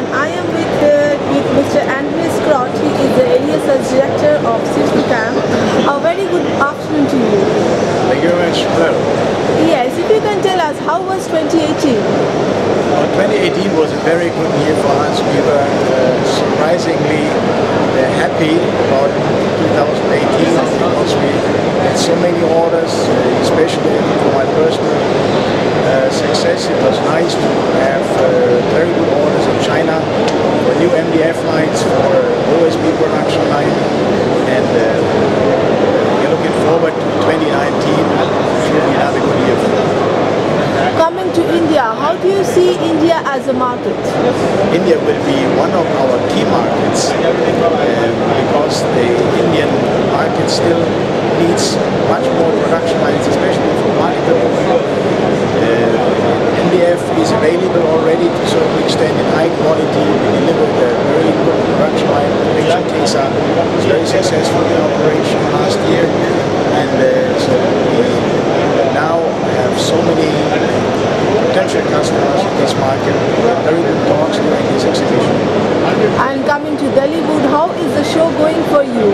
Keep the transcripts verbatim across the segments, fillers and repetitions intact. and I am with, uh, with Mister Andreas Krott. He is the area search director of Siempelkamp. A very good afternoon to you. Thank you very much. Hello. Yes, if you can tell us, how was twenty eighteen? Well, twenty eighteen was a very good year for us. We were uh, surprisingly uh, happy about twenty eighteen because we had so many orders, uh, especially for my personal Uh, success. It was nice to have uh, very good orders in China for new M D F lines, for O S B production line, and uh, we're looking forward to twenty nineteen. It should be another good year for us. Coming to India, how do you see India as a market? India will be one of our key markets uh, because the Indian market still needs much more production lines, especially for multiple. Uh, M D F is available already to a certain extent in high quality. We delivered a very good production line. Tesa was very successful in operation last year, and uh, so we now have so many potential customers in this market. Very good talks during this exhibition. And coming to Delhiwood, how is the show going for you?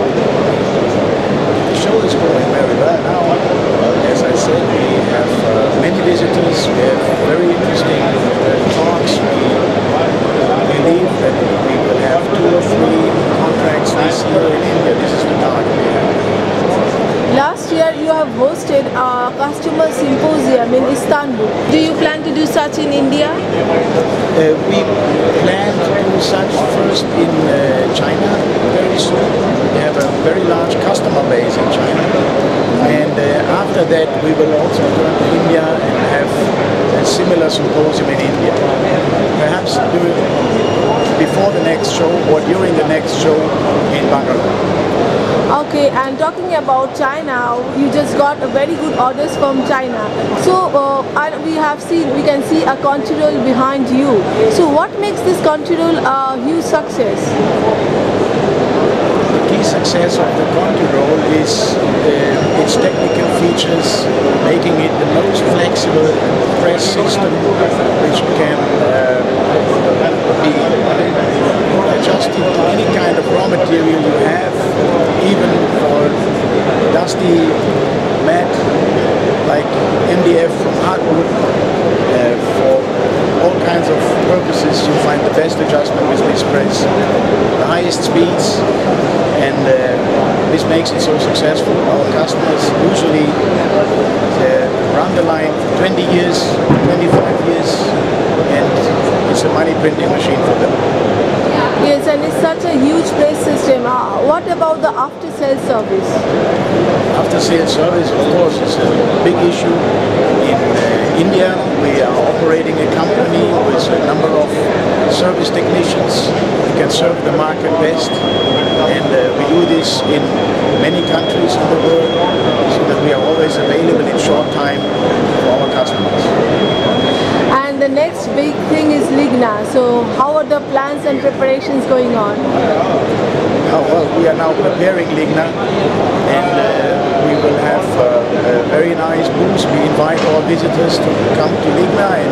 The show is going very well now. As I said, we have uh, many visitors, we have very interesting uh, talks. We believe that we will have two or three contracts this year in India. This is the target. Last year you have hosted a customer symposium in Istanbul. Do you plan to do such in India? Uh, we plan to do such first in uh, China very soon. We have a very large customer base in China, and uh, after that we will also go to India and have a similar symposium in India. Perhaps do it before the next show or during the next show in Bangalore. Okay, and talking about China, you just got a very good orders from China. So uh, we have seen, we can see a ContiRoll behind you. So what makes this ContiRoll a huge success? The key success of the ContiRoll is uh, its technical features, making it the most flexible press system which can uh, be adjusted to any kind of raw material you have. Even for dusty mat like M D F from hardwood, uh, for all kinds of purposes you find the best adjustment with this press, the highest speeds, and uh, this makes it so successful. Our customers usually uh, run the line for twenty years, twenty-five years, and it's a money printing machine for them. Yes, and it's such a huge press system. Uh, what about the after-sales service? After-sales service, of course, is a big issue. In uh, India, we are operating a company with a number of service technicians who can serve the market best. And uh, we do this in many countries in the world, so that we are always available in short time for our customers. And the next big thing is Ligna. So how are the plans and preparations going on? Oh, well, we are now preparing Ligna, and uh, we will have uh, a very nice booth. We invite all visitors to come to Ligna and,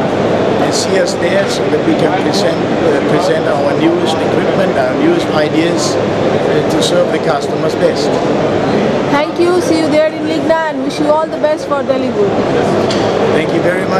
and see us there so that we can present, uh, present our newest equipment, our newest ideas uh, to serve the customers best. Thank you. See you there in Ligna, and wish you all the best for Delhiwood. Thank you very much.